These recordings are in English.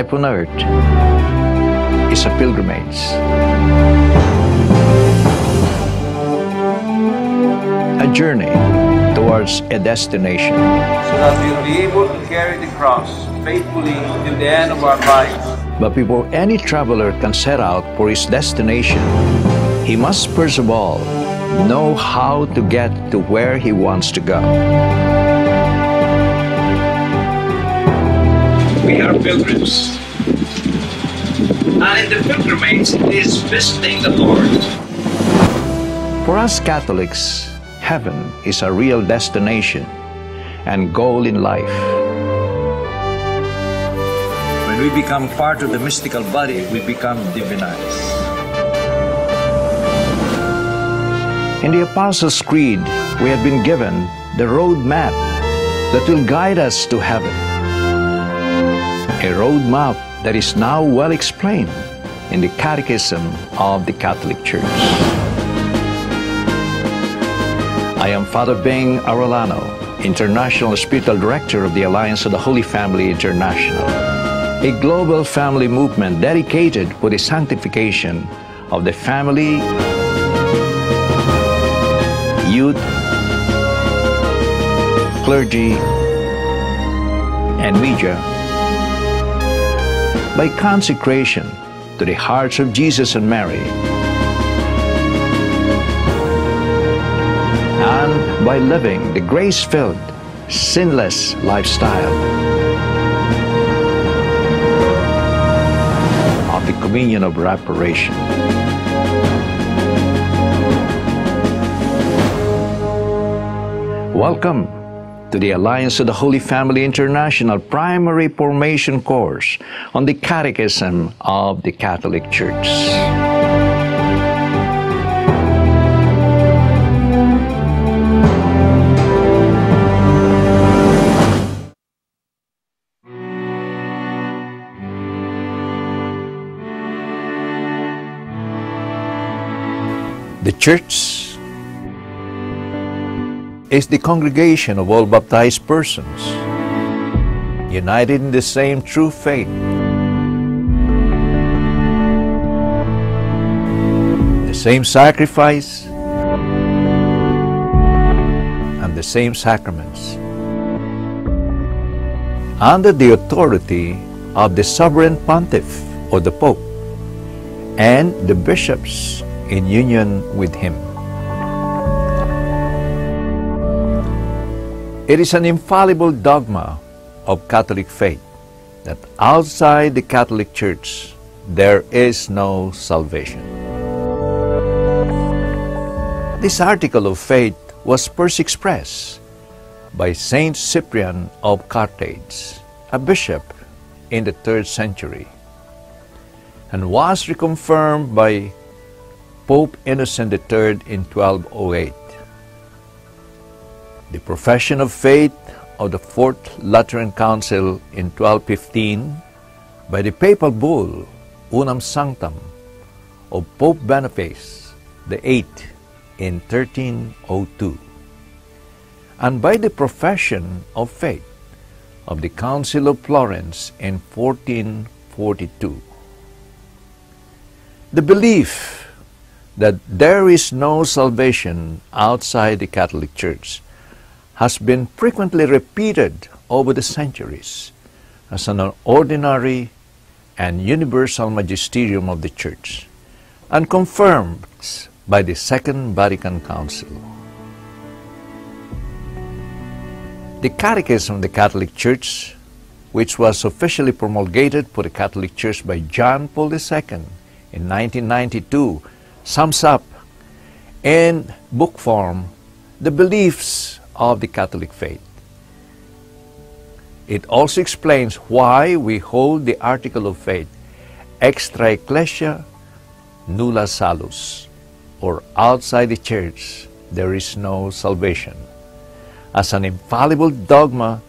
life on earth is a pilgrimage, a journey towards a destination. So that we'll be able to carry the cross faithfully till the end of our lives. But before any traveler can set out for his destination, he must first of all know how to get to where he wants to go. We are pilgrims, and in the pilgrimage is visiting the Lord. For us Catholics, heaven is a real destination and goal in life. When we become part of the mystical body, we become divinized. In the Apostles' Creed, we have been given the road map that will guide us to heaven. A road map that is now well explained in the Catechism of the Catholic Church. I am Father Bing Arellano, International Spiritual Director of the Alliance of the Holy Family International, a global family movement dedicated to the sanctification of the family, youth, clergy, and media by consecration to the hearts of Jesus and Mary, and by living the grace-filled, sinless lifestyle of the communion of reparation. Welcome to the Alliance of the Holy Family International Primary Formation Course on the Catechism of the Catholic Church. The Church is the congregation of all baptized persons, united in the same true faith. The same sacrifice and the same sacraments, under the authority of the Sovereign Pontiff or the Pope and the bishops in union with him. It is an infallible dogma of Catholic faith that outside the Catholic Church there is no salvation. This article of faith was first expressed by Saint Cyprian of Carthage, a bishop in the 3rd century, and was reconfirmed by Pope Innocent III in 1208. The profession of faith of the Fourth Lateran Council in 1215 by the papal bull Unam Sanctam of Pope Boniface VIII in 1302, and by the profession of faith of the Council of Florence in 1442. The belief that there is no salvation outside the Catholic Church has been frequently repeated over the centuries as an ordinary and universal magisterium of the Church, and confirmed by the Second Vatican Council. The Catechism of the Catholic Church, which was officially promulgated for the Catholic Church by John Paul II in 1992, sums up in book form the beliefs of the Catholic faith. It also explains why we hold the article of faith extra ecclesia nulla salus, or outside the Church there is no salvation, as an infallible dogma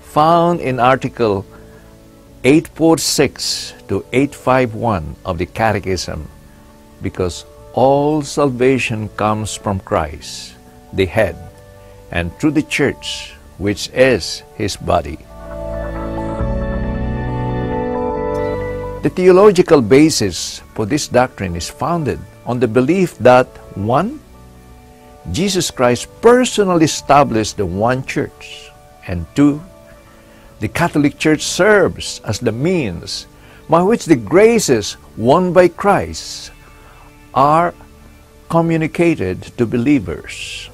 found in Article 846 to 851 of the Catechism, because all salvation comes from Christ, the head, and through the Church, which is his body. The theological basis for this doctrine is founded on the belief that, one, Jesus Christ personally established the one church, and two, the Catholic Church serves as the means by which the graces won by Christ are communicated to believers.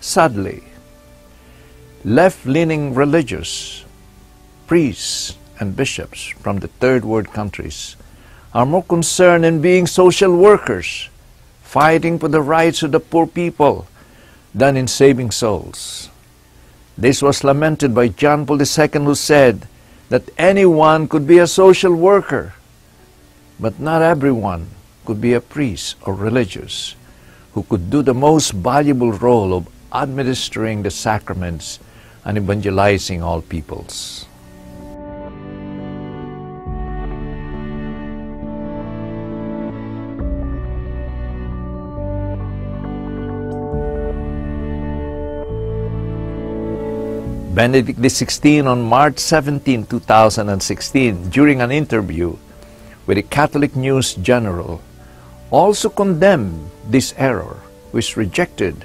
Sadly, left-leaning religious priests and bishops from the third world countries are more concerned in being social workers, fighting for the rights of the poor people, than in saving souls. This was lamented by John Paul II, who said that anyone could be a social worker, but not everyone could be a priest or religious who could do the most valuable role of administering the sacraments and evangelizing all peoples. Benedict XVI, on March 17, 2016, during an interview with the Catholic News General, also condemned this error, which rejected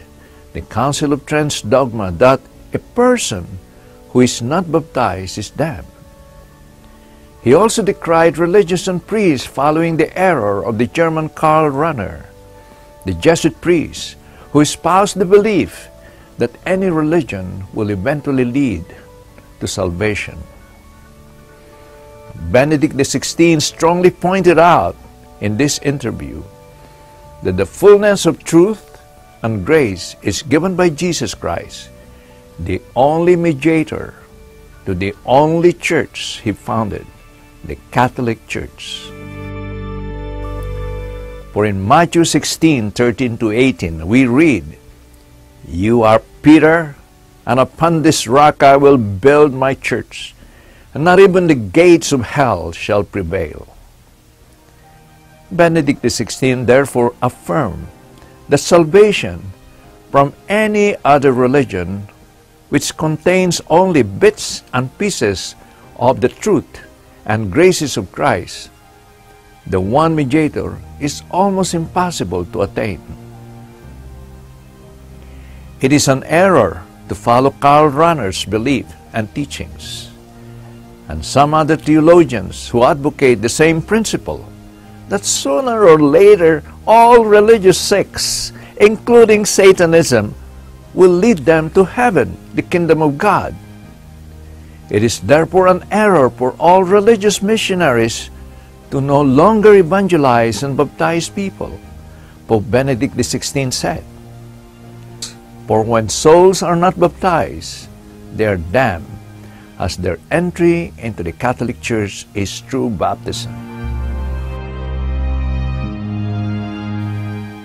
the Council of Trent's dogma that a person who is not baptized is damned. He also decried religious and priests following the error of the German Karl Rahner, the Jesuit priest who espoused the belief that any religion will eventually lead to salvation. Benedict XVI strongly pointed out in this interview that the fullness of truth and grace is given by Jesus Christ, the only mediator to the only church he founded, the Catholic Church. For in Matthew 16:13-18 we read, "You are Peter, and upon this rock I will build my church, and not even the gates of hell shall prevail." Benedict XVI therefore affirmed that salvation from any other religion, which contains only bits and pieces of the truth and graces of Christ, the one mediator, is almost impossible to attain. It is an error to follow Karl Rahner's belief and teachings, and some other theologians who advocate the same principle, that sooner or later all religious sects, including Satanism, will lead them to heaven, the kingdom of God. It is therefore an error for all religious missionaries to no longer evangelize and baptize people, Pope Benedict XVI said. For when souls are not baptized, they are damned, as their entry into the Catholic Church is through baptism.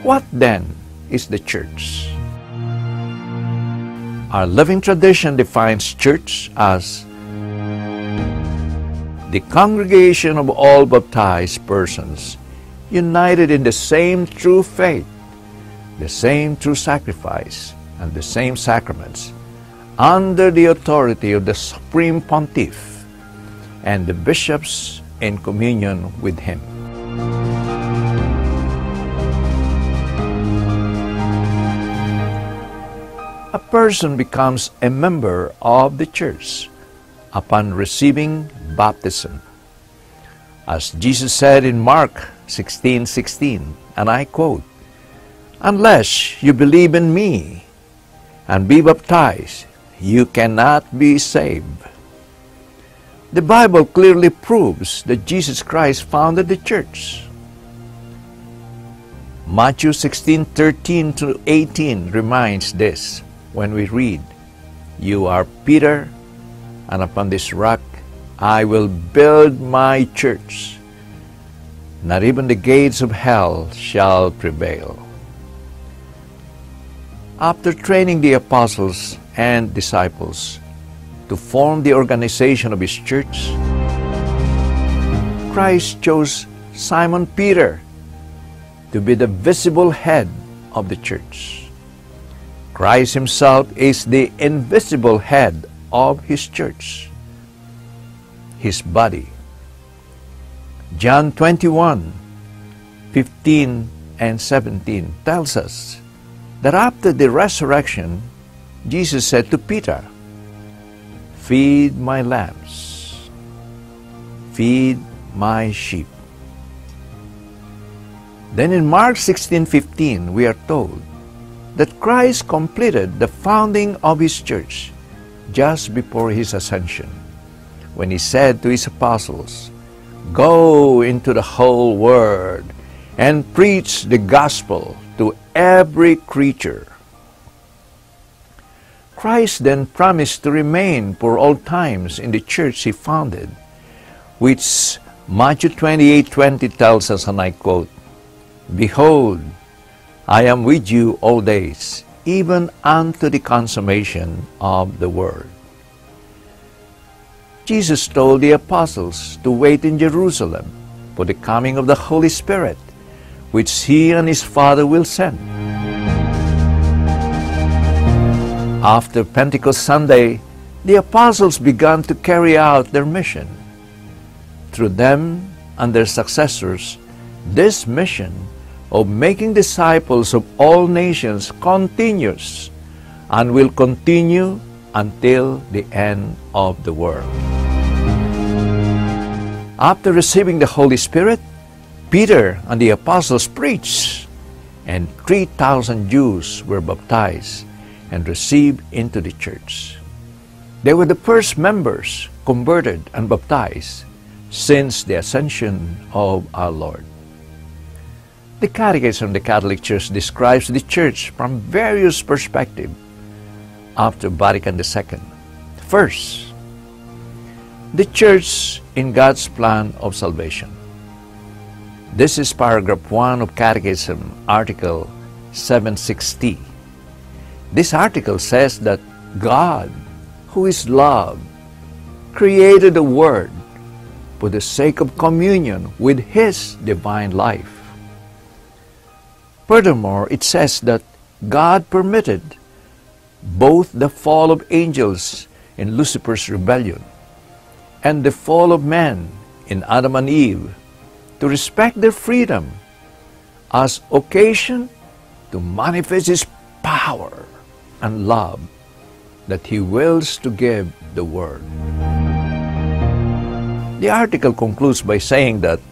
What then is the Church? Our living tradition defines Church as the congregation of all baptized persons, united in the same true faith, the same true sacrifice, and the same sacraments, under the authority of the Supreme Pontiff and the bishops in communion with him. A person becomes a member of the Church upon receiving baptism. As Jesus said in Mark 16:16, and I quote, "Unless you believe in me and be baptized, you cannot be saved." The Bible clearly proves that Jesus Christ founded the Church. Matthew 16:13-18 reminds this when we read, "You are Peter, and upon this rock I will build my church. Not even the gates of hell shall prevail." After training the apostles and disciples to form the organization of his church, Christ chose Simon Peter to be the visible head of the church. Christ himself is the invisible head of his church, his body, John 21:15 and 17 tells us that after the resurrection, Jesus said to Peter, "Feed my lambs, feed my sheep." Then in Mark 16:15, we are told that Christ completed the founding of his church just before his ascension, when he said to his apostles, "Go into the whole world and preach the gospel to every creature." Christ then promised to remain for all times in the church he founded, which Matthew 28:20 tells us, and I quote, "Behold, I am with you all days, even unto the consummation of the world." Jesus told the apostles to wait in Jerusalem for the coming of the Holy Spirit, which he and his Father will send. After Pentecost Sunday, the apostles began to carry out their mission. Through them and their successors, this mission of making disciples of all nations continues and will continue until the end of the world. After receiving the Holy Spirit, Peter and the apostles preached, and 3,000 Jews were baptized and received into the church. They were the first members converted and baptized since the ascension of our Lord. The Catechism of the Catholic Church describes the church from various perspectives after Vatican II. First, the church in God's plan of salvation. This is paragraph 1 of Catechism, article 760. This article says that God, who is love, created the world for the sake of communion with his divine life. Furthermore, it says that God permitted both the fall of angels in Lucifer's rebellion and the fall of man in Adam and Eve to respect their freedom as occasion to manifest his power and love that he wills to give the world. The article concludes by saying that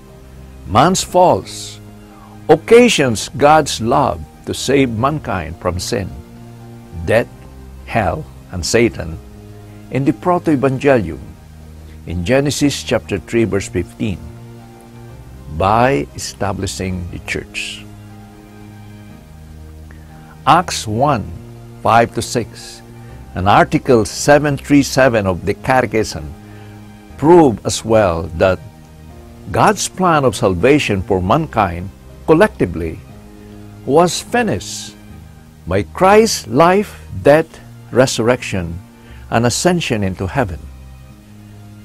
man's faults occasions God's love to save mankind from sin, death, hell, and Satan in the Proto-Evangelium in Genesis chapter 3 verse 15. By establishing the church. Acts 1:5-6 and Article 737 of the Catechism prove as well that God's plan of salvation for mankind collectively was finished by Christ's life, death, resurrection, and ascension into heaven.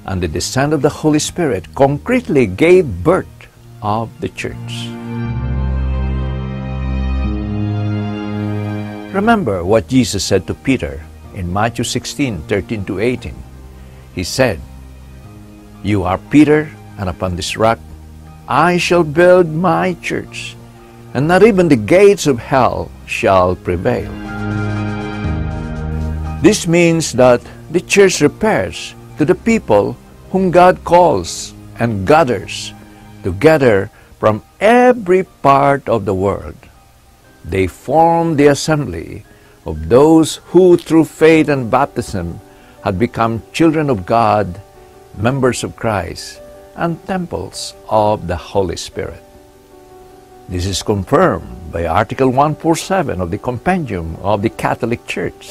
And the descent of the Holy Spirit concretely gave birth of the church. Remember what Jesus said to Peter in Matthew 16:13-18. He said, "You are Peter, and upon this rock I shall build my church, and not even the gates of hell shall prevail." This means that the church repairs to the people whom God calls and gathers together from every part of the world. They form the assembly of those who through faith and baptism had become children of God, members of Christ, and temples of the Holy Spirit. This is confirmed by Article 147 of the Compendium of the Catholic Church.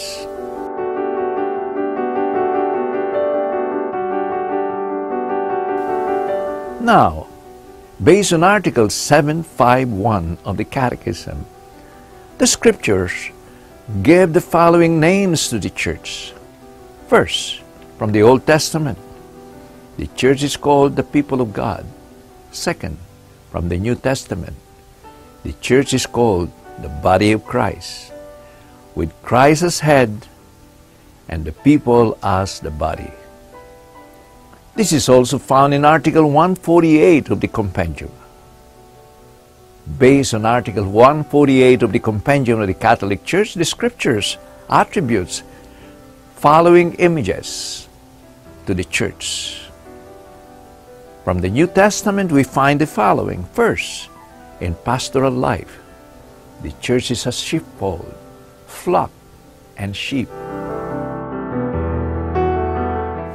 Now, based on Article 751 of the Catechism, the Scriptures give the following names to the Church. First, from the Old Testament, the Church is called the people of God. Second, from the New Testament, the Church is called the body of Christ, with Christ as head and the people as the body. This is also found in Article 148 of the Compendium. Based on Article 148 of the Compendium of the Catholic Church, the Scriptures attributes following images to the Church. From the New Testament we find the following. First, in pastoral life, the Church is a sheepfold, flock and sheep.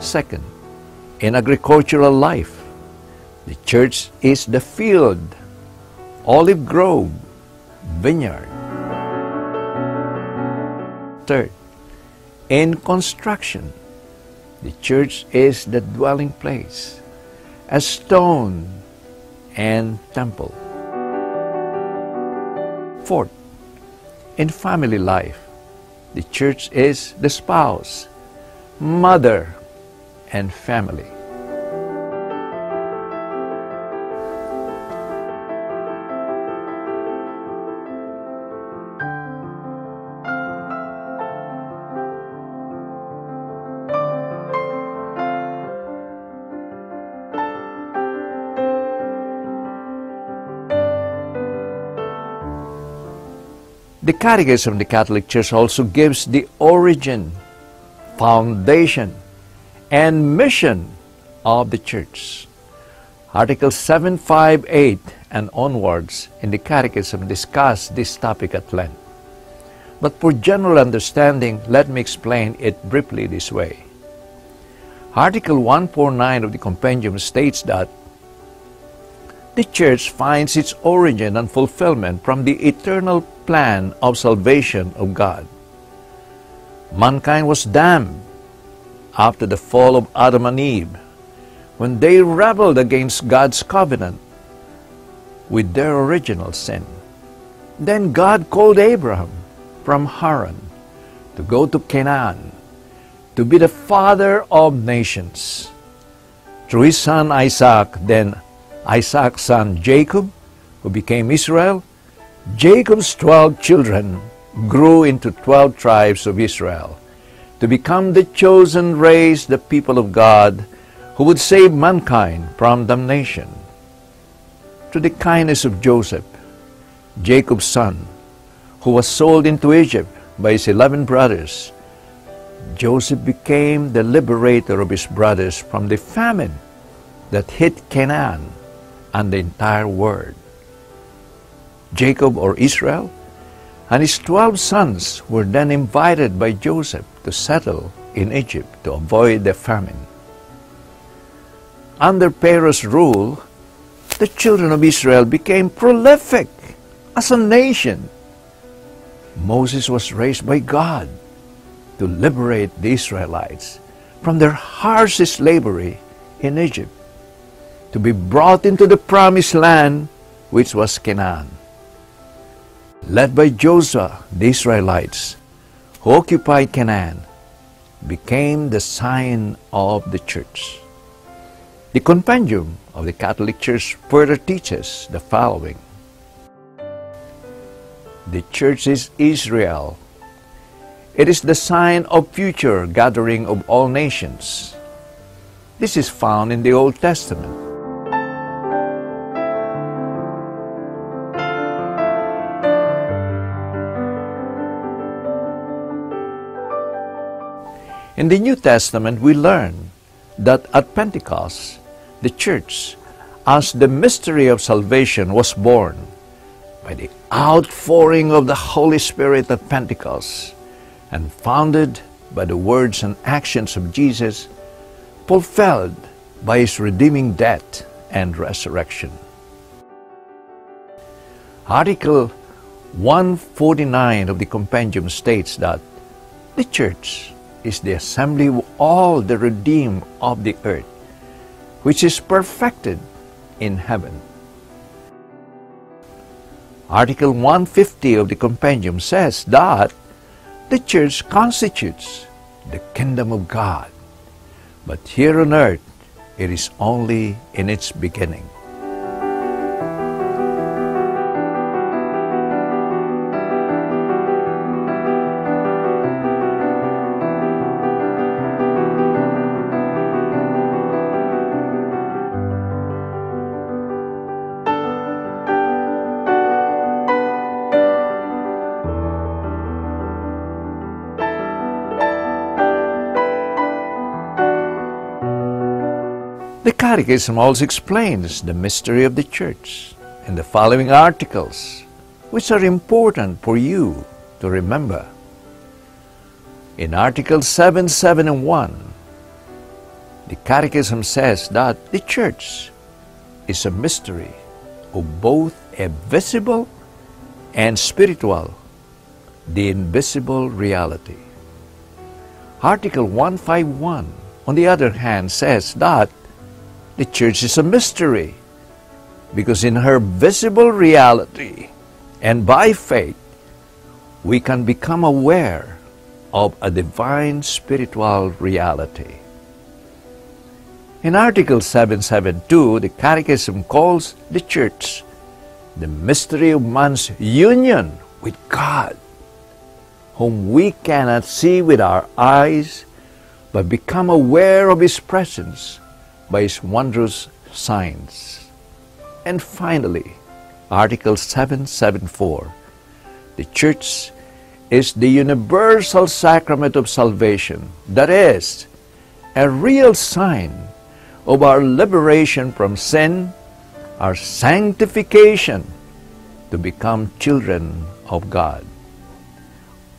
Second, in agricultural life, the Church is the field, olive grove, vineyard. Third, in construction, the Church is the dwelling place, a stone and temple. Fourth, in family life, the Church is the spouse, mother, and family. The Catechism of the Catholic Church also gives the origin, foundation, and mission of the Church. Article 758 and onwards in the Catechism discuss this topic at length. But for general understanding, let me explain it briefly this way. Article 149 of the Compendium states that the Church finds its origin and fulfillment from the eternal plan of salvation of God. Mankind was damned after the fall of Adam and Eve, when they rebelled against God's covenant with their original sin. Then God called Abraham from Haran to go to Canaan to be the father of nations. Through his son Isaac, then Isaac's son Jacob, who became Israel, Jacob's 12 children grew into 12 tribes of Israel, to become the chosen race, the people of God, who would save mankind from damnation. Through the kindness of Joseph, Jacob's son, who was sold into Egypt by his 11 brothers, Joseph became the liberator of his brothers from the famine that hit Canaan and the entire world. Jacob, or Israel, and his 12 sons were then invited by Joseph to settle in Egypt to avoid the famine. Under Pharaoh's rule, the children of Israel became prolific as a nation. Moses was raised by God to liberate the Israelites from their harsh slavery in Egypt, to be brought into the promised land, which was Canaan. Led by Joshua, the Israelites who occupied Canaan became the sign of the Church. The Compendium of the Catholic Church further teaches the following. The Church is Israel. It is the sign of future gathering of all nations. This is found in the Old Testament. In the New Testament, we learn that at Pentecost, the Church, as the mystery of salvation, was born by the outpouring of the Holy Spirit at Pentecost and founded by the words and actions of Jesus, fulfilled by His redeeming death and resurrection. Article 149 of the Compendium states that the Church is the assembly of all the redeemed of the earth, which is perfected in heaven. Article 150 of the Compendium says that the Church constitutes the kingdom of God, but here on earth it is only in its beginning. Catechism also explains the mystery of the Church in the following articles, which are important for you to remember. In Articles 7, 7, and 1, the Catechism says that the Church is a mystery of both a visible and spiritual, the invisible reality. Article 151, on the other hand, says that the Church is a mystery because in her visible reality and by faith, we can become aware of a divine spiritual reality. In Article 772, the Catechism calls the Church the mystery of man's union with God, whom we cannot see with our eyes, but become aware of His presence by His wondrous signs. And finally, Article 774, the Church is the universal sacrament of salvation, that is, a real sign of our liberation from sin, our sanctification to become children of God.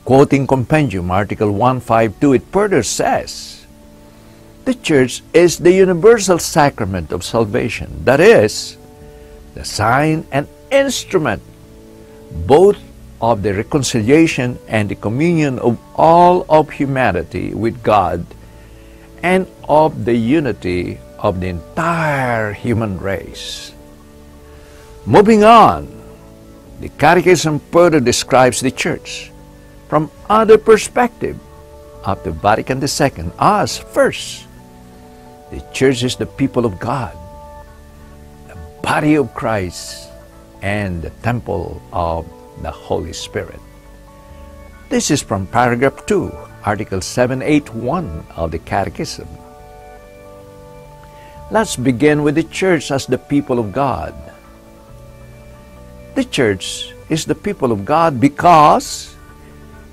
Quoting Compendium, Article 152, it further says, the Church is the universal sacrament of salvation, that is, the sign and instrument both of the reconciliation and the communion of all of humanity with God and of the unity of the entire human race. Moving on, the Catechism further describes the Church from other perspective after Vatican II as, first, the Church is the people of God, the body of Christ, and the temple of the Holy Spirit. This is from paragraph 2, Article 781 of the Catechism. Let's begin with the Church as the people of God. The Church is the people of God because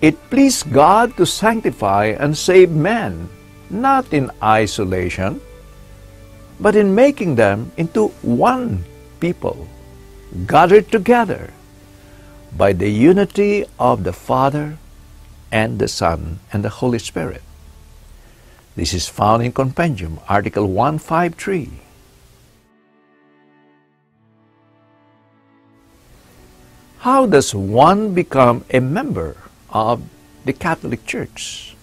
it pleased God to sanctify and save men, not in isolation, but in making them into one people, gathered together by the unity of the Father and the Son and the Holy Spirit. This is found in Compendium, Article 153. How does one become a member of the Catholic Church?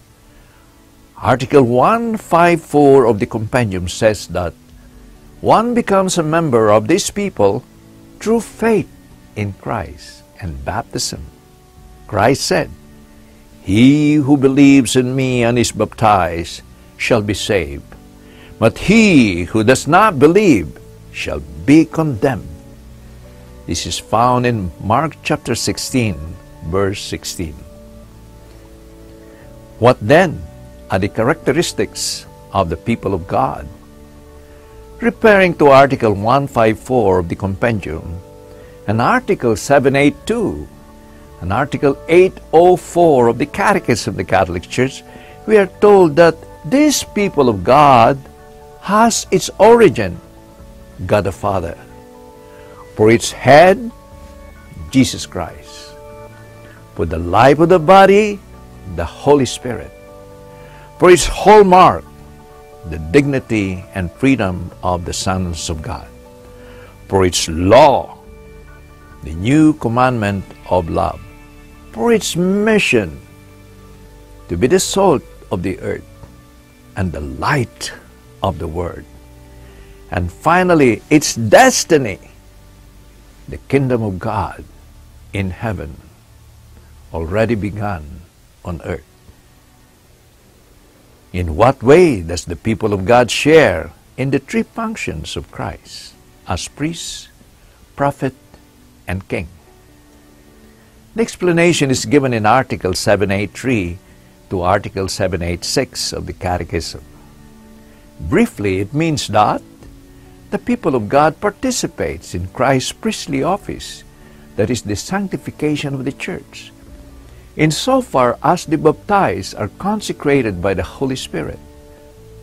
Article 154 of the Compendium says that one becomes a member of this people through faith in Christ and baptism. Christ said, "He who believes in me and is baptized shall be saved, but he who does not believe shall be condemned." This is found in Mark chapter 16, verse 16. What then are the characteristics of the people of God? Referring to Article 154 of the Compendium, and Article 782, and Article 804 of the Catechism of the Catholic Church, we are told that this people of God has its origin, God the Father, for its head, Jesus Christ, for the life of the body, the Holy Spirit, for its hallmark, the dignity and freedom of the sons of God, for its law, the new commandment of love, for its mission, to be the salt of the earth and the light of the world. And finally, its destiny, the kingdom of God in heaven, already begun on earth. In what way does the people of God share in the three functions of Christ as priest, prophet, and king? The explanation is given in Article 783 to Article 786 of the Catechism. Briefly, it means that the people of God participates in Christ's priestly office, that is, the sanctification of the Church, insofar as the baptized are consecrated by the Holy Spirit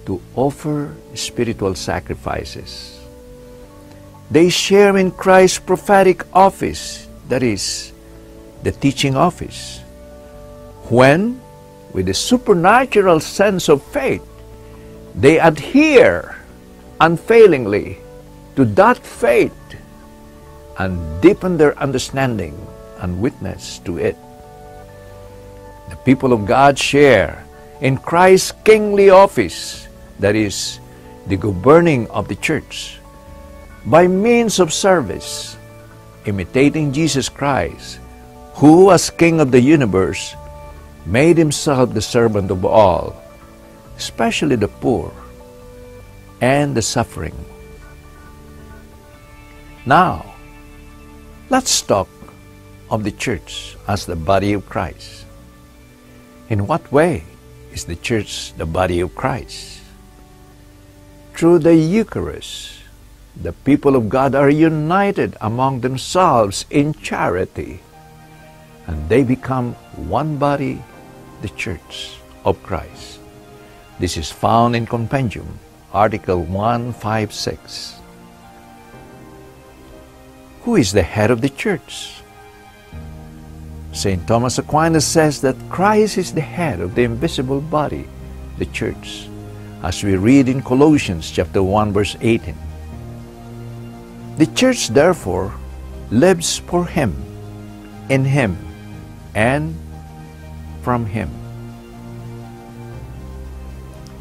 to offer spiritual sacrifices. They share in Christ's prophetic office, that is, the teaching office, when, with a supernatural sense of faith, they adhere unfailingly to that faith and deepen their understanding and witness to it. The people of God share in Christ's kingly office, that is, the governing of the church, by means of service, imitating Jesus Christ, who, as King of the universe, made himself the servant of all, especially the poor and the suffering. Now, let's talk of the church as the body of Christ. In what way is the church the body of Christ? Through the Eucharist, the people of God are united among themselves in charity, and they become one body, the Church of Christ. This is found in Compendium, Article 156. Who is the head of the Church? Saint Thomas Aquinas says that Christ is the head of the invisible body, the Church, as we read in Colossians chapter 1, verse 18. The Church, therefore, lives for Him, in Him, and from Him.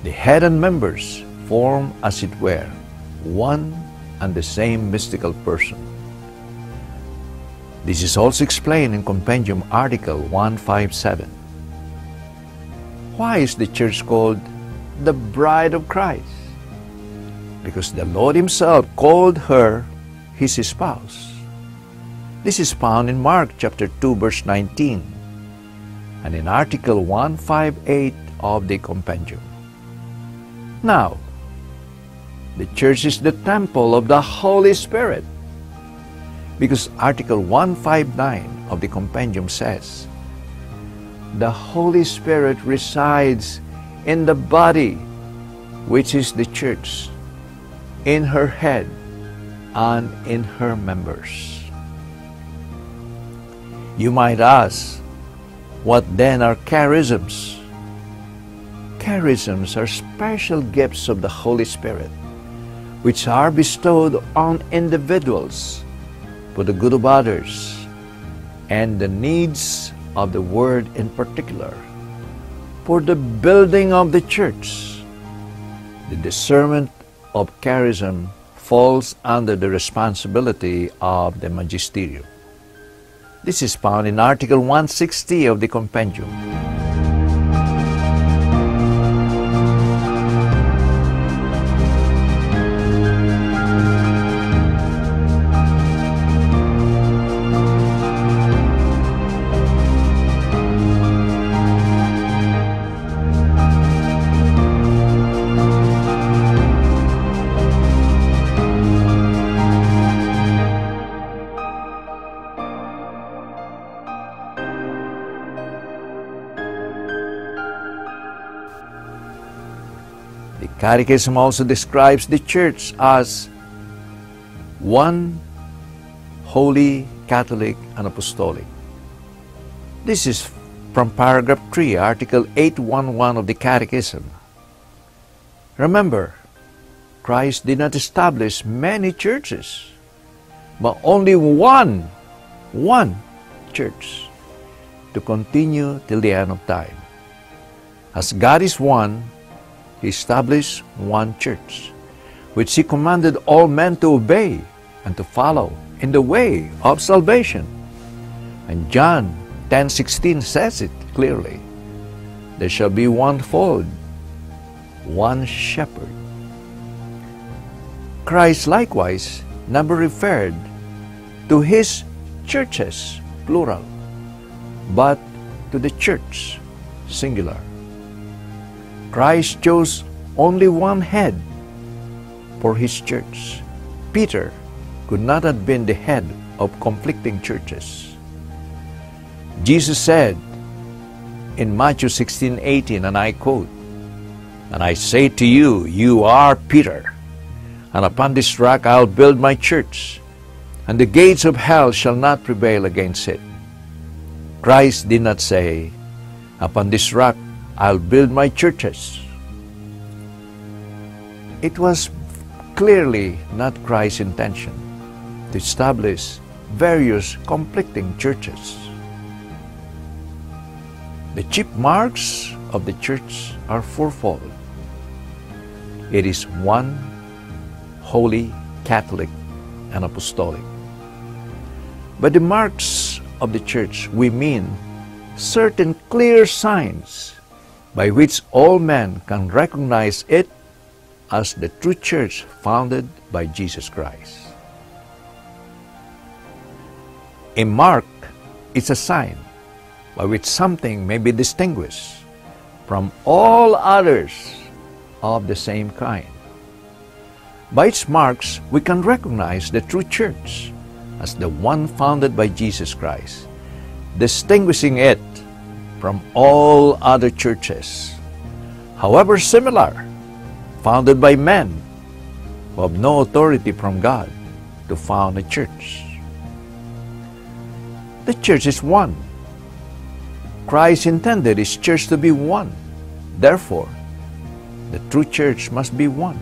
The head and members form, as it were, one and the same mystical person. This is also explained in Compendium Article 157. Why is the Church called the Bride of Christ? Because the Lord Himself called her His spouse. This is found in Mark chapter 2, verse 19, and in Article 158 of the Compendium. Now, the Church is the temple of the Holy Spirit, because Article 159 of the Compendium says, the Holy Spirit resides in the body, which is the Church, in her head and in her members. You might ask, what then are charisms? Charisms are special gifts of the Holy Spirit, which are bestowed on individuals for the good of others and the needs of the world in particular, for the building of the church. The discernment of charism falls under the responsibility of the magisterium. This is found in Article 160 of the Compendium. Catechism also describes the Church as one holy, Catholic, and apostolic. This is from paragraph 3, Article 811 of the Catechism. Remember, Christ did not establish many churches, but only one church to continue till the end of time. As God is one, He established one church, which He commanded all men to obey and to follow in the way of salvation. And John 10:16 says it clearly. There shall be one fold, one shepherd. Christ likewise never referred to His churches, plural, but to the church, singular. Christ chose only one head for His church. Peter could not have been the head of conflicting churches. Jesus said in Matthew 16:18, and I quote, And I say to you, you are Peter, and upon this rock I'll build my church, and the gates of hell shall not prevail against it. Christ did not say, upon this rock I'll build my churches. It was clearly not Christ's intention to establish various conflicting churches. The chief marks of the church are fourfold. It is one, holy, Catholic, and apostolic. By the marks of the church, we mean certain clear signs by which all men can recognize it as the true church founded by Jesus Christ. A mark is a sign by which something may be distinguished from all others of the same kind. By its marks, we can recognize the true church as the one founded by Jesus Christ, distinguishing it from all other churches, however similar, founded by men who have no authority from God to found a church. The church is one. Christ intended His church to be one. Therefore, the true church must be one.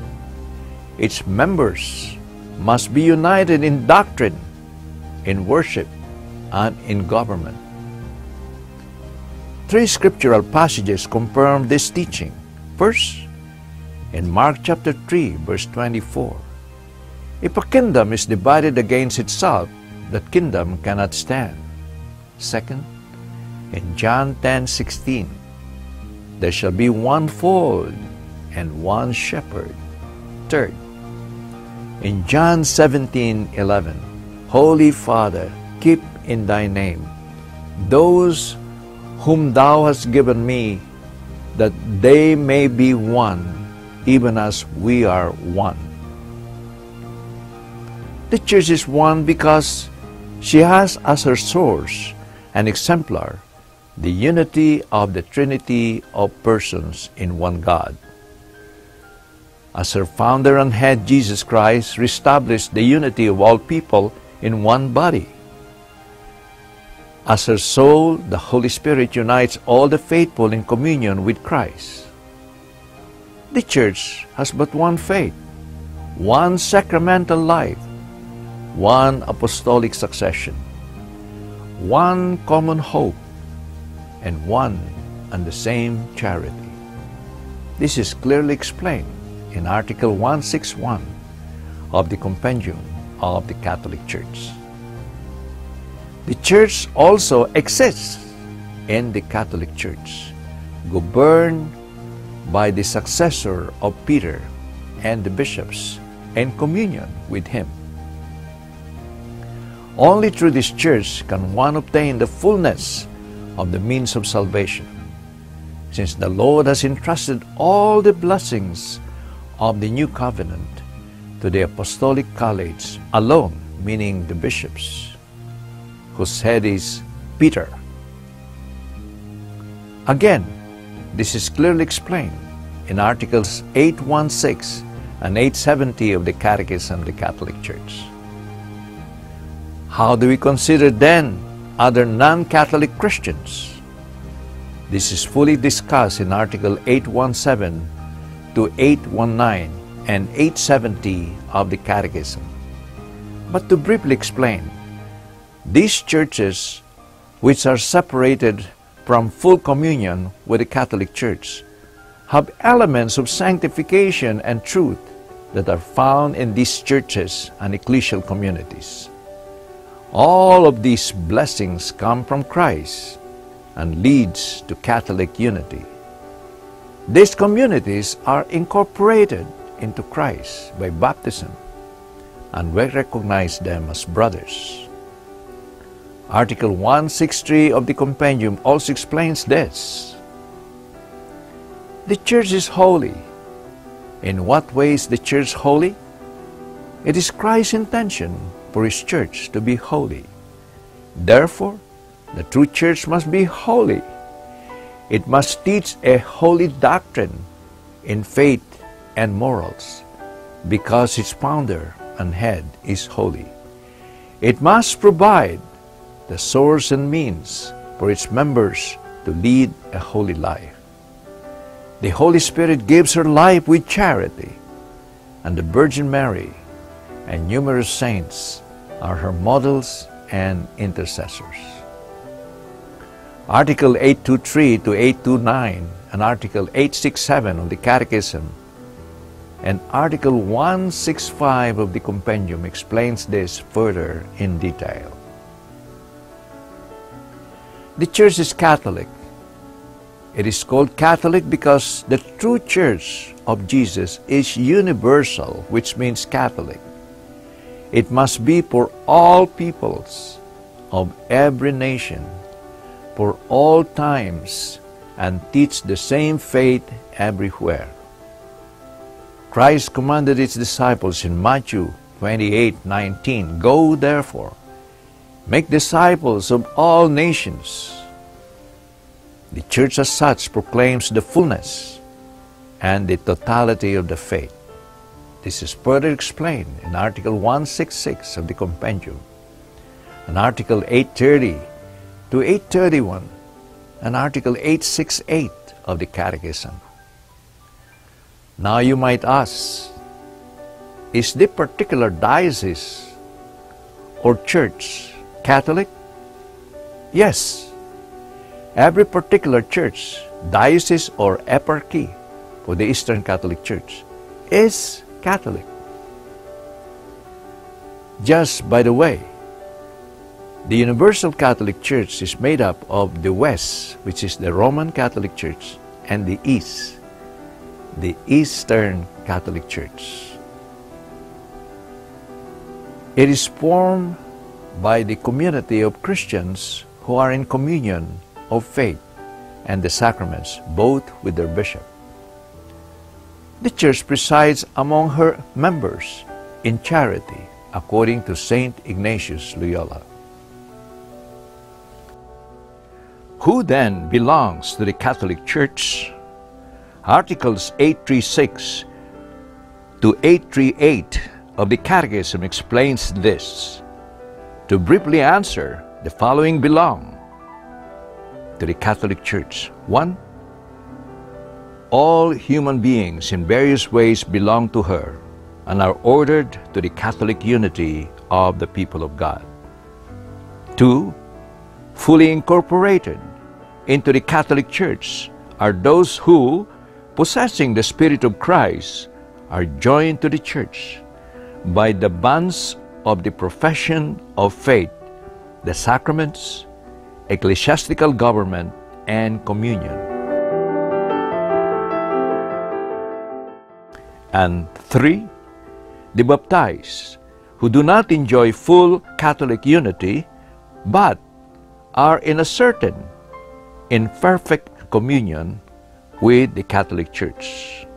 Its members must be united in doctrine, in worship, and in government. Three scriptural passages confirm this teaching. First, in Mark chapter 3, verse 24, if a kingdom is divided against itself, that kingdom cannot stand. Second, in John 10:16, there shall be one fold and one shepherd. Third, in John 17:11, Holy Father, keep in thy name those whom thou hast given me, that they may be one, even as we are one. The church is one because she has as her source and exemplar the unity of the Trinity of persons in one God. As her founder and head, Jesus Christ reestablished the unity of all people in one body. As her soul, the Holy Spirit unites all the faithful in communion with Christ. The church has but one faith, one sacramental life, one apostolic succession, one common hope, and one and the same charity. This is clearly explained in Article 161 of the Compendium of the Catholic Church. The Church also exists in the Catholic Church, governed by the successor of Peter and the bishops in communion with him. Only through this Church can one obtain the fullness of the means of salvation, since the Lord has entrusted all the blessings of the New Covenant to the Apostolic College alone, meaning the bishops, whose head is Peter. Again, this is clearly explained in Articles 816 and 870 of the Catechism of the Catholic Church. How do we consider then other non-Catholic Christians? This is fully discussed in Article 817 to 819 and 870 of the Catechism. But to briefly explain, these churches, which are separated from full communion with the Catholic Church, have elements of sanctification and truth that are found in these churches and ecclesial communities. All of these blessings come from Christ and leads to Catholic unity. These communities are incorporated into Christ by baptism, and we recognize them as brothers. Article 163 of the Compendium also explains this. The Church is holy. In what way is the Church holy? It is Christ's intention for His Church to be holy. Therefore, the true Church must be holy. It must teach a holy doctrine in faith and morals, because its founder and head is holy. It must provide the source and means for its members to lead a holy life. The Holy Spirit gives her life with charity, and the Virgin Mary and numerous saints are her models and intercessors. Article 823 to 829 and Article 867 of the Catechism and Article 165 of the Compendium explains this further in detail. The Church is Catholic. It is called Catholic because the true Church of Jesus is universal, which means Catholic. It must be for all peoples, of every nation, for all times, and teach the same faith everywhere. Christ commanded its disciples in Matthew 28:19, "Go therefore, make disciples of all nations." The Church as such proclaims the fullness and the totality of the faith. This is further explained in Article 166 of the Compendium, and Article 830 to 831, and Article 868 of the Catechism. Now you might ask, is the particular diocese or church Catholic? Yes. Every particular church, diocese or eparchy for the Eastern Catholic Church is Catholic. Just by the way, the Universal Catholic Church is made up of the West, which is the Roman Catholic Church, and the East, the Eastern Catholic Church. It is formed by the community of Christians who are in communion of faith and the sacraments, both with their bishop. The Church presides among her members in charity, according to Saint Ignatius Loyola. Who then belongs to the Catholic Church? Articles 836 to 838 of the Catechism explains this. To briefly answer, the following belong to the Catholic Church. 1. All human beings in various ways belong to her and are ordered to the Catholic unity of the people of God. 2. Fully incorporated into the Catholic Church are those who, possessing the Spirit of Christ, are joined to the Church by the bonds of the profession of faith, the sacraments, ecclesiastical government, and communion. And 3, the baptized, who do not enjoy full Catholic unity, but are in a certain, imperfect communion with the Catholic Church.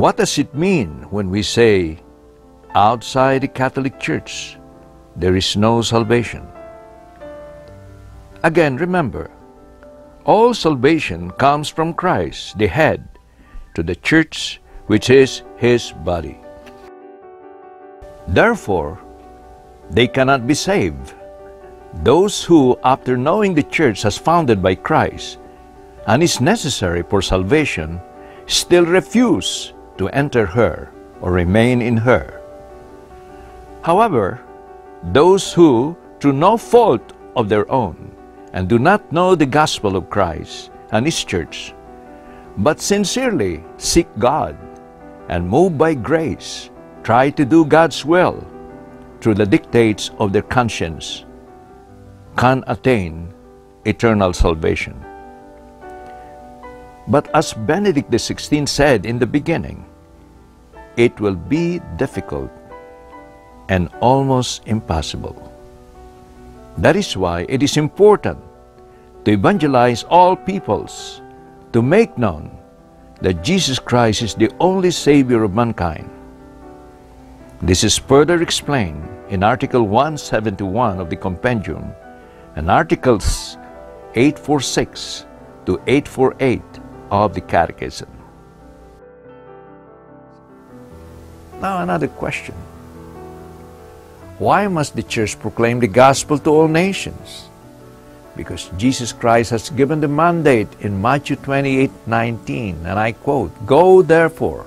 What does it mean when we say, outside the Catholic Church, there is no salvation? Again, remember, all salvation comes from Christ, the head, to the Church, which is His body. Therefore, they cannot be saved, those who, after knowing the Church as founded by Christ and is necessary for salvation, still refuse to enter her or remain in her. However, those who, through no fault of their own, and do not know the gospel of Christ and His Church, but sincerely seek God and, moved by grace, try to do God's will through the dictates of their conscience, can attain eternal salvation. But as Benedict XVI said in the beginning, it will be difficult and almost impossible. That is why it is important to evangelize all peoples, to make known that Jesus Christ is the only Savior of mankind. This is further explained in Article 171 of the Compendium and Articles 846 to 848 of the Catechism. Now another question. Why must the Church proclaim the gospel to all nations? Because Jesus Christ has given the mandate in Matthew 28:19, and I quote, "Go therefore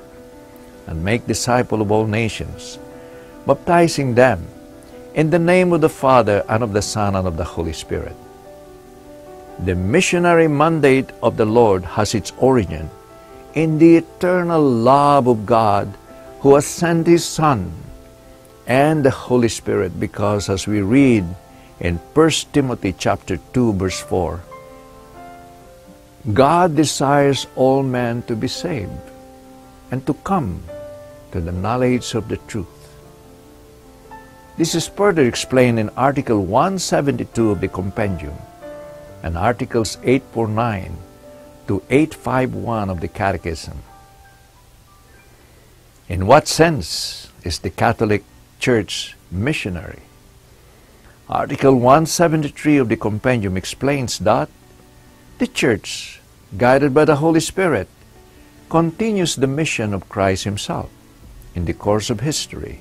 and make disciples of all nations, baptizing them in the name of the Father and of the Son and of the Holy Spirit." The missionary mandate of the Lord has its origin in the eternal love of God, who has sent His Son and the Holy Spirit, because as we read in 1 Timothy chapter 2, verse 4, God desires all men to be saved and to come to the knowledge of the truth. This is further explained in Article 172 of the Compendium and Articles 849 to 851 of the Catechism. In what sense is the Catholic Church missionary? Article 173 of the Compendium explains that the Church, guided by the Holy Spirit, continues the mission of Christ Himself in the course of history.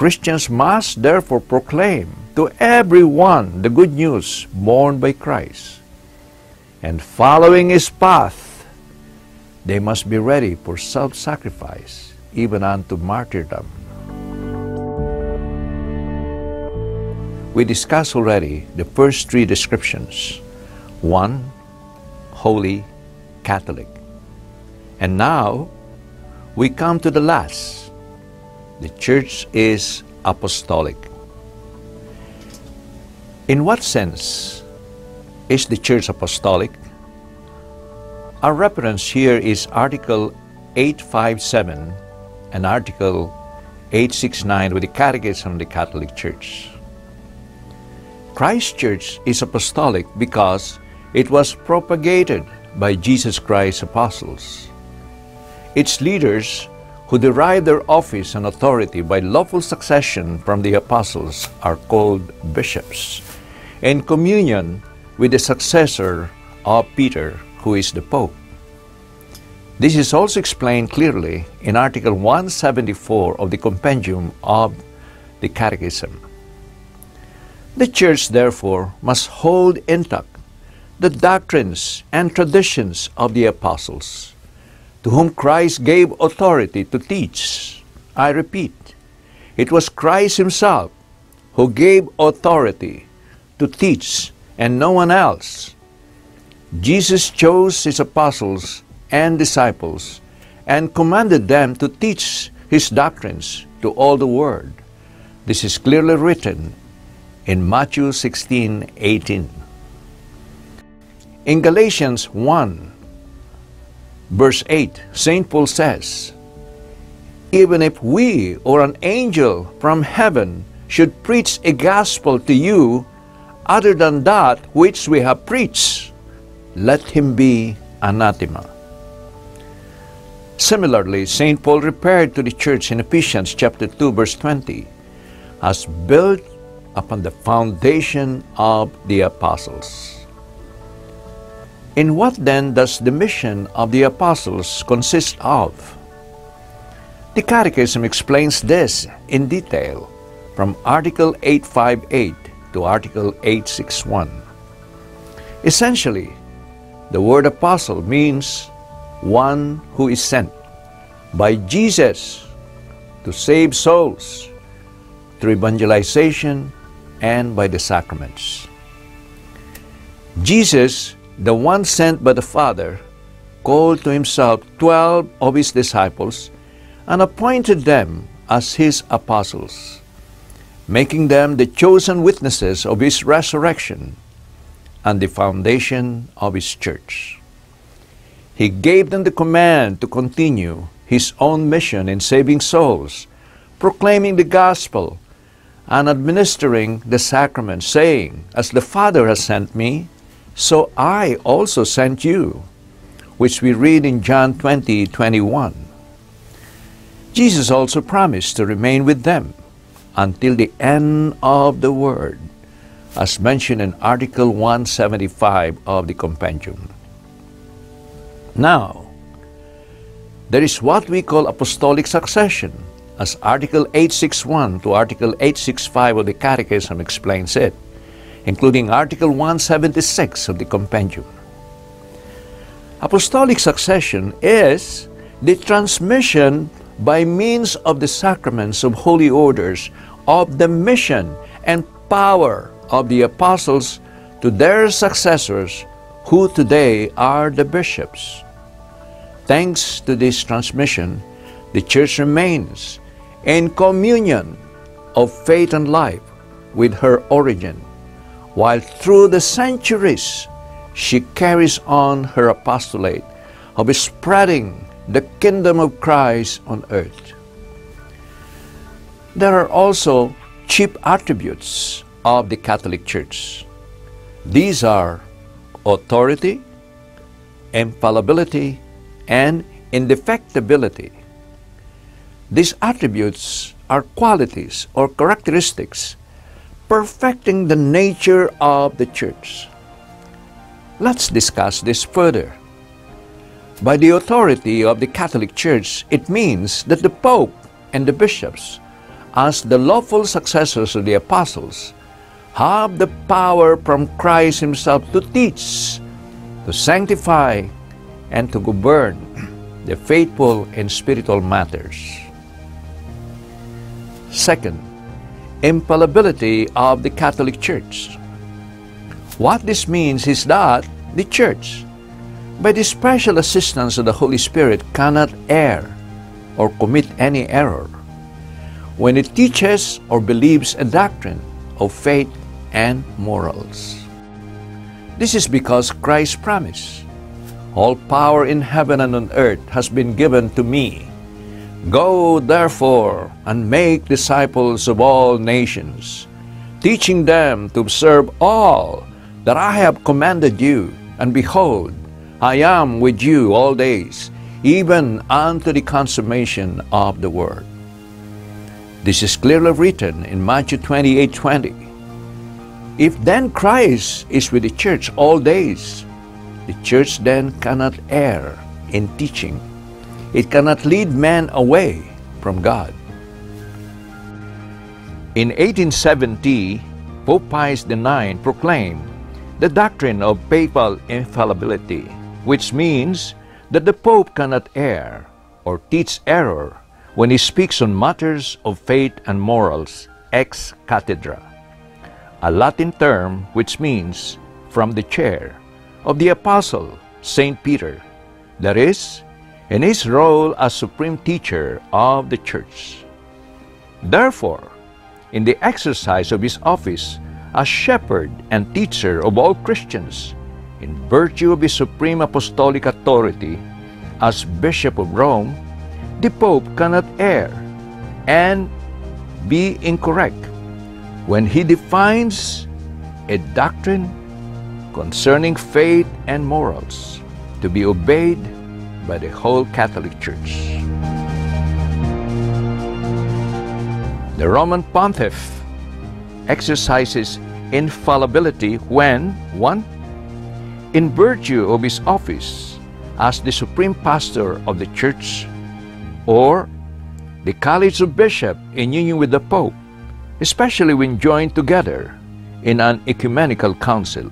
Christians must therefore proclaim to everyone the good news borne by Christ. And following His path, they must be ready for self-sacrifice, even unto martyrdom. We discussed already the first three descriptions. One, Holy Catholic. And now, we come to the last. The Church is apostolic. In what sense is the Church apostolic? Our reference here is Article 857 and Article 869 with the Catechism of the Catholic Church. Christ's Church is apostolic because it was propagated by Jesus Christ's apostles. Its leaders, who derive their office and authority by lawful succession from the apostles, are called bishops, in communion with the successor of Peter, who is the Pope. This is also explained clearly in Article 174 of the Compendium of the Catechism. The Church, therefore, must hold intact the doctrines and traditions of the apostles, to whom Christ gave authority to teach. I repeat, it was Christ Himself who gave authority to teach, and no one else. Jesus chose His apostles and disciples and commanded them to teach His doctrines to all the world. This is clearly written in Matthew 16:18. In Galatians 1, verse 8, St. Paul says, "Even if we or an angel from heaven should preach a gospel to you other than that which we have preached, let him be anathema." Similarly, St. Paul referred to the church in Ephesians chapter 2, verse 20, as built upon the foundation of the apostles. In what then does the mission of the apostles consist of? The Catechism explains this in detail from Article 858 to Article 861. Essentially, the word apostle means one who is sent by Jesus to save souls through evangelization and by the sacraments. Jesus, the one sent by the Father, called to Himself 12 of His disciples and appointed them as His apostles, making them the chosen witnesses of His resurrection and the foundation of His church. He gave them the command to continue His own mission in saving souls, proclaiming the gospel, and administering the sacrament, saying, as the Father has sent me, so I also sent you, which we read in John 20:21. Jesus also promised to remain with them until the end of the world, as mentioned in Article 175 of the Compendium. Now, there is what we call apostolic succession, as Article 861 to Article 865 of the Catechism explains it, including Article 176 of the Compendium. Apostolic succession is the transmission by means of the sacraments of holy orders of the mission and power of the apostles to their successors, who today are the bishops. Thanks to this transmission, the Church remains in communion of faith and life with her origin, while through the centuries she carries on her apostolate of spreading the kingdom of Christ on earth. There are also chief attributes of the Catholic Church. These are authority, infallibility, and indefectibility. These attributes are qualities or characteristics perfecting the nature of the Church. Let's discuss this further. By the authority of the Catholic Church, it means that the Pope and the bishops, as the lawful successors of the apostles, have the power from Christ himself to teach, to sanctify, and to govern the faithful in spiritual matters. Second, infallibility of the Catholic Church. What this means is that the Church, by the special assistance of the Holy Spirit, cannot err or commit any error when it teaches or believes a doctrine of faith and morals. This is because Christ promised, "All power in heaven and on earth has been given to me. Go, therefore, and make disciples of all nations, teaching them to observe all that I have commanded you. And behold, I am with you all days, even unto the consummation of the world." This is clearly written in Matthew 28:20. If then Christ is with the Church all days, the Church then cannot err in teaching. It cannot lead men away from God. In 1870, Pope Pius IX proclaimed the doctrine of papal infallibility, which means that the Pope cannot err or teach error when he speaks on matters of faith and morals ex cathedra, a Latin term which means from the chair of the Apostle Saint Peter, that is, in his role as supreme teacher of the Church. Therefore, in the exercise of his office as shepherd and teacher of all Christians, in virtue of his supreme apostolic authority as Bishop of Rome, the Pope cannot err and be incorrect when he defines a doctrine concerning faith and morals to be obeyed by the whole Catholic Church. The Roman Pontiff exercises infallibility when, 1, in virtue of his office as the supreme pastor of the Church, or the College of Bishops in union with the Pope, especially when joined together in an ecumenical council.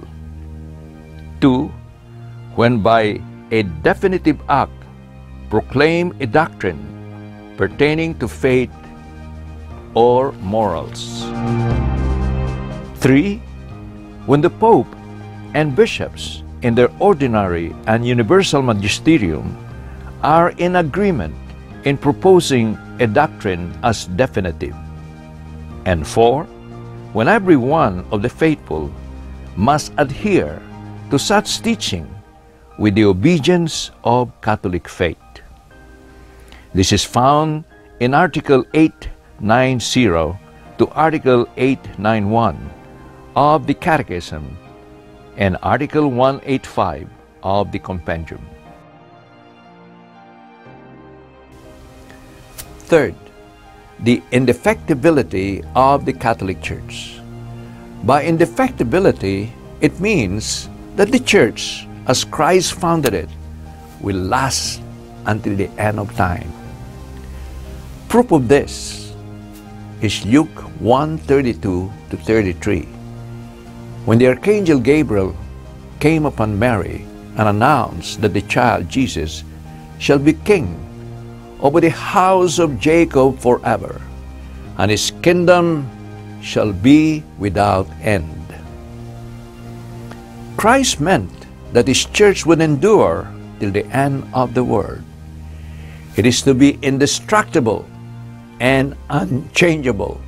2, when by a definitive act proclaim a doctrine pertaining to faith or morals. 3, when the Pope and bishops in their ordinary and universal magisterium are in agreement in proposing a doctrine as definitive. And 4, when every one of the faithful must adhere to such teaching with the obedience of Catholic faith. This is found in Article 890 to Article 891 of the Catechism and Article 185 of the Compendium. Third, the indefectibility of the Catholic Church. By indefectibility, it means that the Church, as Christ founded it, will last until the end of time. Proof of this is Luke 1:32-33, when the Archangel Gabriel came upon Mary and announced that the child Jesus shall be king over the house of Jacob forever, and his kingdom shall be without end. Christ meant that his church would endure till the end of the world. It is to be indestructible and unchangeable,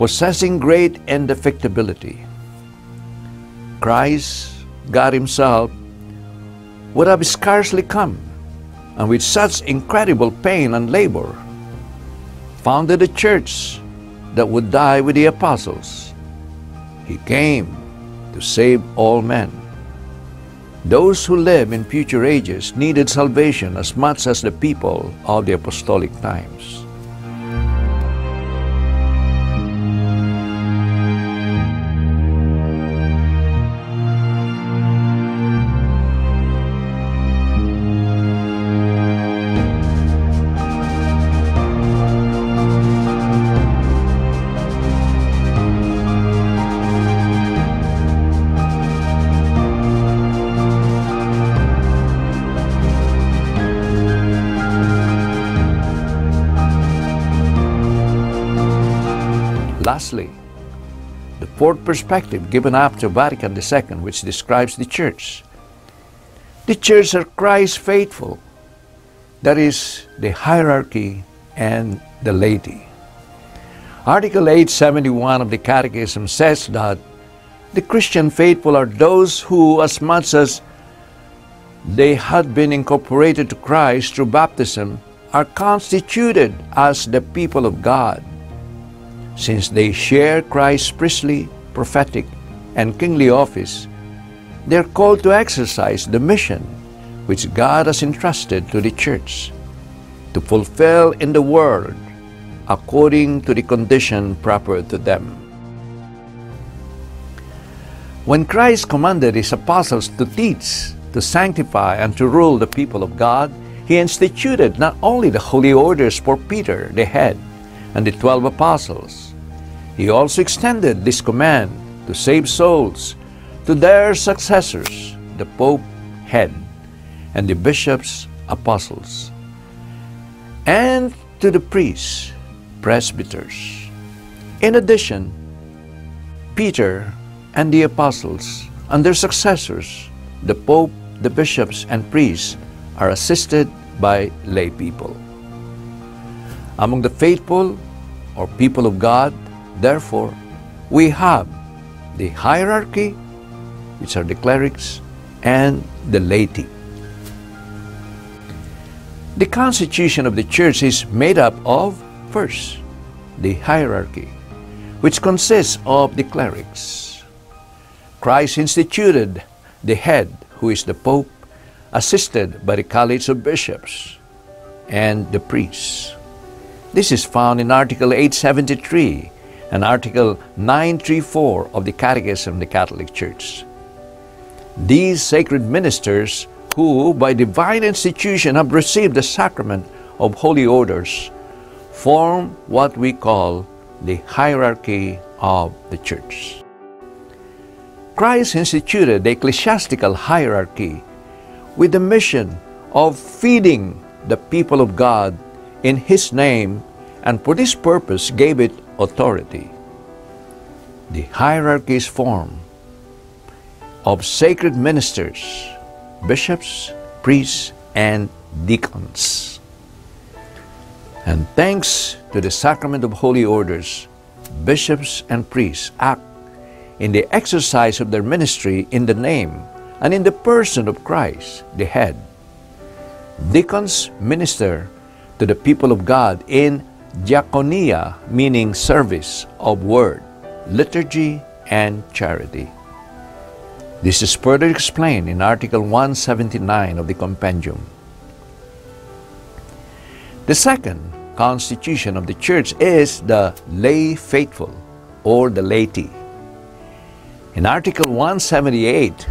possessing great indefectibility. Christ, God himself, would have scarcely come, and with such incredible pain and labor, founded a church that would die with the apostles. He came to save all men. Those who live in future ages needed salvation as much as the people of the apostolic times. Lastly, the fourth perspective given after Vatican II, which describes the Church. The Church are Christ's faithful, that is, the hierarchy and the laity. Article 871 of the Catechism says that the Christian faithful are those who, as much as they had been incorporated to Christ through baptism, are constituted as the people of God, since they share Christ's priestly, prophetic, and kingly office. They are called to exercise the mission which God has entrusted to the Church to fulfill in the world according to the condition proper to them. When Christ commanded his apostles to teach, to sanctify, and to rule the people of God, he instituted not only the holy orders for Peter, the head, and the 12 apostles. He also extended this command to save souls to their successors, the Pope, head, and the bishops, apostles, and to the priests, presbyters. In addition, Peter and the apostles and their successors, the Pope, the bishops, and priests, are assisted by lay people. Among the faithful, or people of God, therefore, we have the hierarchy, which are the clerics, and the laity. The constitution of the Church is made up of, first, the hierarchy, which consists of the clerics. Christ instituted the head, who is the Pope, assisted by the college of bishops and the priests. This is found in Article 873 and Article 934 of the Catechism of the Catholic Church. These sacred ministers, who by divine institution have received the sacrament of holy orders, form what we call the hierarchy of the Church. Christ instituted the ecclesiastical hierarchy with the mission of feeding the people of God in his name, and for this purpose gave it authority. The hierarchy is formed of sacred ministers, bishops, priests, and deacons. And thanks to the sacrament of holy orders, bishops and priests act in the exercise of their ministry in the name and in the person of Christ, the head. Deacons minister to the people of God in diaconia, meaning service of word, liturgy, and charity. This is further explained in Article 179 of the Compendium. The second constitution of the Church is the lay faithful, or the laity. In Article 178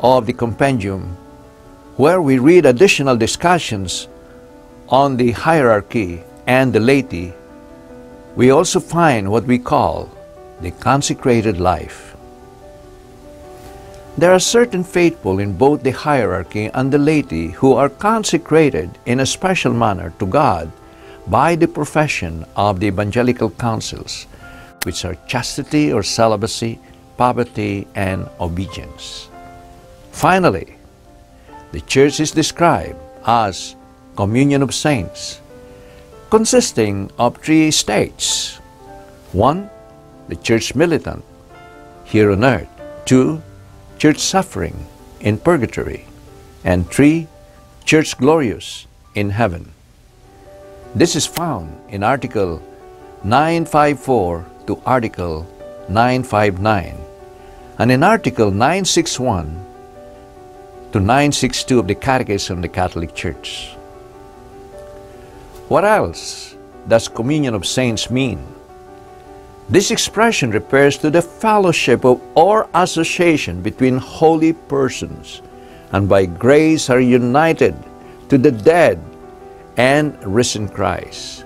of the Compendium, where we read additional discussions on the hierarchy and the laity, we also find what we call the consecrated life. There are certain faithful in both the hierarchy and the laity who are consecrated in a special manner to God by the profession of the evangelical councils, which are chastity or celibacy, poverty, and obedience. Finally, the Church is described as communion of saints, consisting of three states. 1. The Church militant, here on earth. 2. Church suffering, in purgatory. And 3. Church glorious, in heaven. This is found in Article 954 to Article 959, and in Article 961 to 962 of the Catechism of the Catholic Church. What else does communion of saints mean? This expression refers to the fellowship of or association between holy persons, and by grace are united to the dead and risen Christ.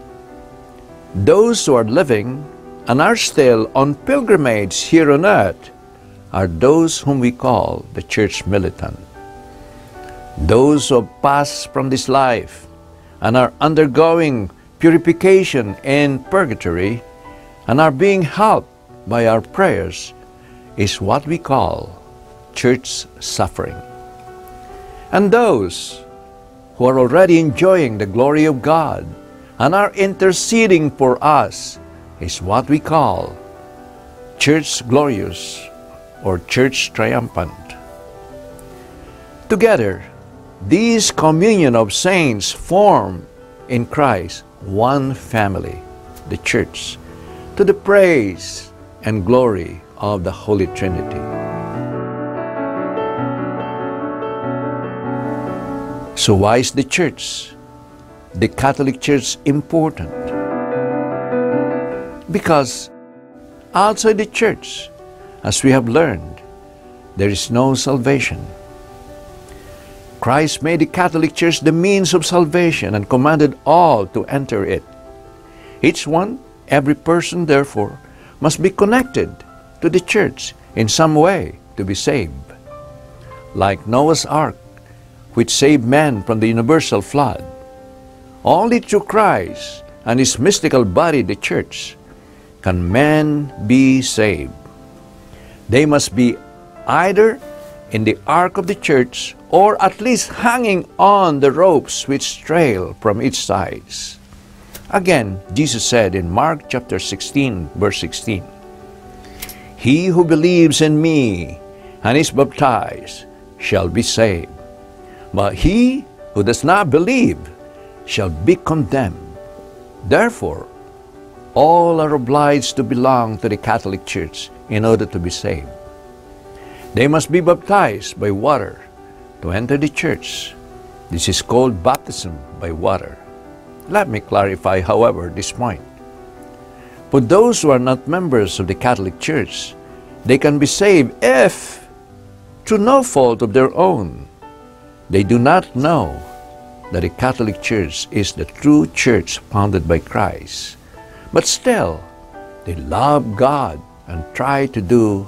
Those who are living and are still on pilgrimage here on earth are those whom we call the Church militant. Those who have passed from this life and are undergoing purification in purgatory and are being helped by our prayers is what we call Church suffering. And those who are already enjoying the glory of God and are interceding for us is what we call Church glorious or Church triumphant. Together, these communion of saints form in Christ one family, the Church, to the praise and glory of the Holy Trinity. So why is the Church, the Catholic Church, important? Because outside the Church, as we have learned, there is no salvation. Christ made the Catholic Church the means of salvation and commanded all to enter it. Each one, every person, therefore, must be connected to the Church in some way to be saved. Like Noah's Ark, which saved man from the universal flood, only through Christ and His mystical body, the Church, can man be saved. They must be either in the ark of the Church, or at least hanging on the ropes which trail from its sides. Again, Jesus said in Mark chapter 16, verse 16, "He who believes in me and is baptized shall be saved, but he who does not believe shall be condemned." Therefore, all are obliged to belong to the Catholic Church in order to be saved. They must be baptized by water to enter the Church. This is called baptism by water. Let me clarify, however, this point. For those who are not members of the Catholic Church, they can be saved if, through no fault of their own, they do not know that the Catholic Church is the true Church founded by Christ. But still, they love God and try to do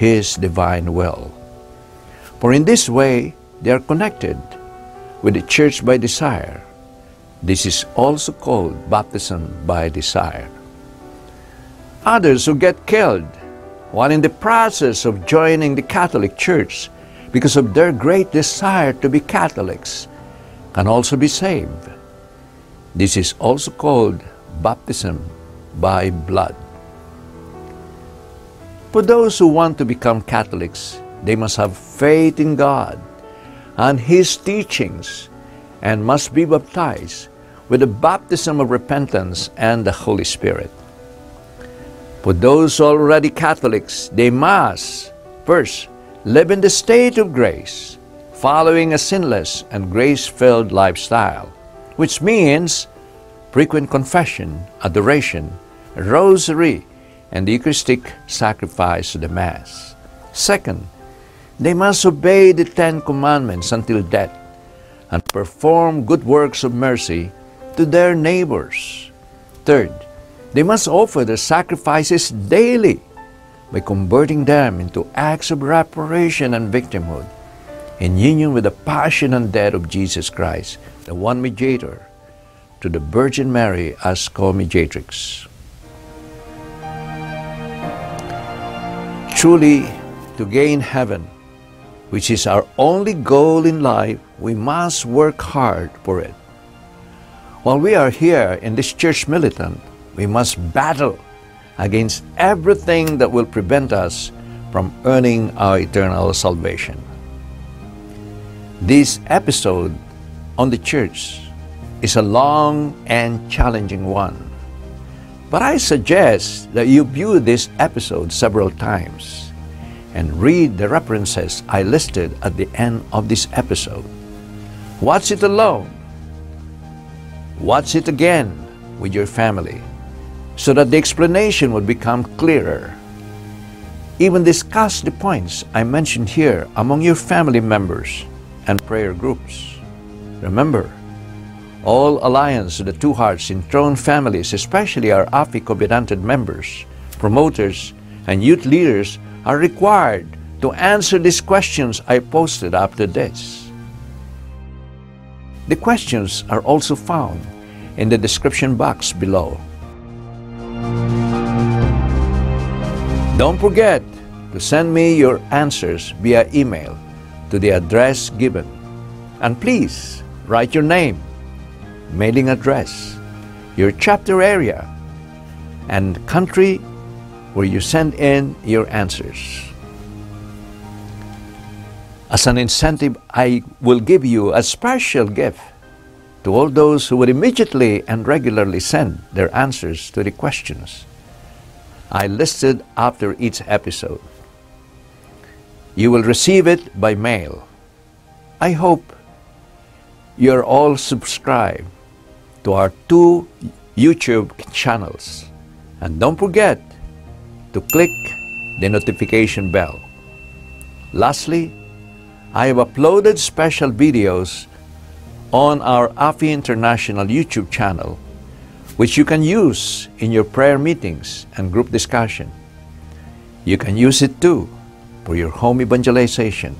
His divine will. For in this way, they are connected with the Church by desire. This is also called baptism by desire. Others who get killed while in the process of joining the Catholic Church because of their great desire to be Catholics can also be saved. This is also called baptism by blood. For those who want to become Catholics, they must have faith in God and His teachings and must be baptized with the baptism of repentance and the Holy Spirit. For those already Catholics, they must first live in the state of grace, following a sinless and grace-filled lifestyle, which means frequent confession, adoration, rosary, and the Eucharistic sacrifice of the Mass. Second, they must obey the Ten Commandments until death and perform good works of mercy to their neighbors. Third, they must offer their sacrifices daily by converting them into acts of reparation and victimhood in union with the passion and death of Jesus Christ, the one mediator, to the Virgin Mary as co-mediatrix. Truly, to gain heaven, which is our only goal in life, we must work hard for it. While we are here in this church militant, we must battle against everything that will prevent us from earning our eternal salvation. This episode on the church is a long and challenging one, but I suggest that you view this episode several times and read the references I listed at the end of this episode. Watch it alone. Watch it again with your family so that the explanation would become clearer. Even discuss the points I mentioned here among your family members and prayer groups. Remember, all Alliance of the Two Hearts Enthroned families, especially our AFI Covenanted members, promoters, and youth leaders, are required to answer these questions I posted after this. The questions are also found in the description box below. Don't forget to send me your answers via email to the address given. And please write your name, mailing address, your chapter area, and country where you send in your answers. As an incentive, I will give you a special gift to all those who would immediately and regularly send their answers to the questions I listed after each episode. You will receive it by mail. I hope you're all subscribed to our two YouTube channels. And don't forget to click the notification bell. Lastly, I have uploaded special videos on our AFI International YouTube channel, which you can use in your prayer meetings and group discussion. You can use it too for your home evangelization.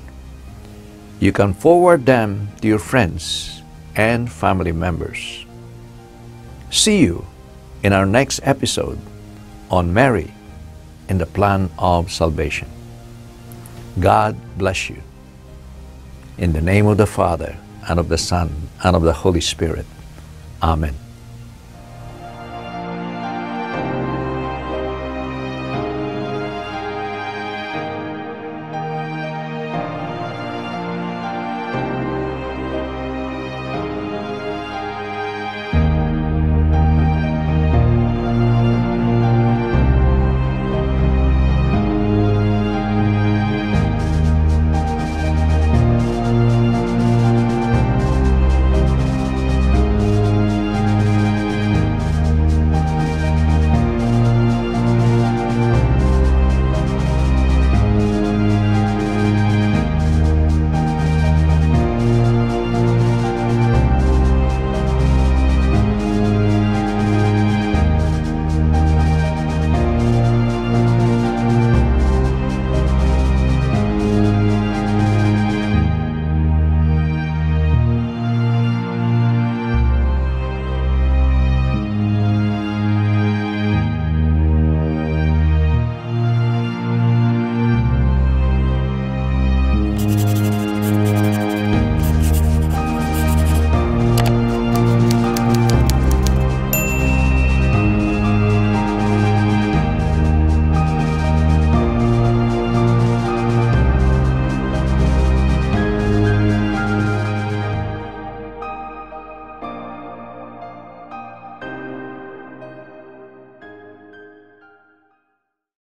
You can forward them to your friends and family members. See you in our next episode on Mary in the plan of salvation. God bless you. In the name of the Father, and of the Son, and of the Holy Spirit. Amen.